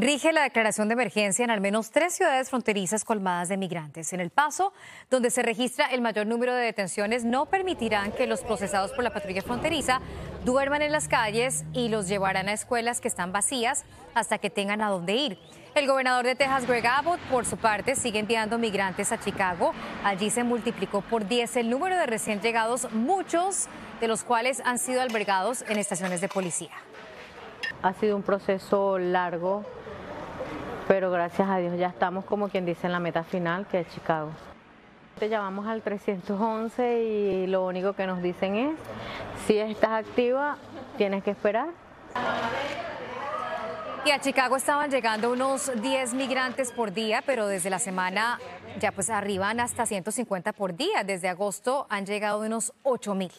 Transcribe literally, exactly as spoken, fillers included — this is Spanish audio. rige la declaración de emergencia en al menos tres ciudades fronterizas colmadas de migrantes. En El Paso, donde se registra el mayor número de detenciones, no permitirán que los procesados por la patrulla fronteriza duerman en las calles y los llevarán a escuelas que están vacías hasta que tengan a dónde ir. El gobernador de Texas, Greg Abbott, por su parte, sigue enviando migrantes a Chicago. Allí se multiplicó por diez el número de recién llegados, muchos de los cuales han sido albergados en estaciones de policía. Ha sido un proceso largo, pero gracias a Dios ya estamos, como quien dice, en la meta final, que es Chicago. Te llamamos al trescientos once y lo único que nos dicen es, si estás activa, tienes que esperar. Y a Chicago estaban llegando unos diez migrantes por día, pero desde la semana ya pues arriban hasta ciento cincuenta por día. Desde agosto han llegado unos ocho mil.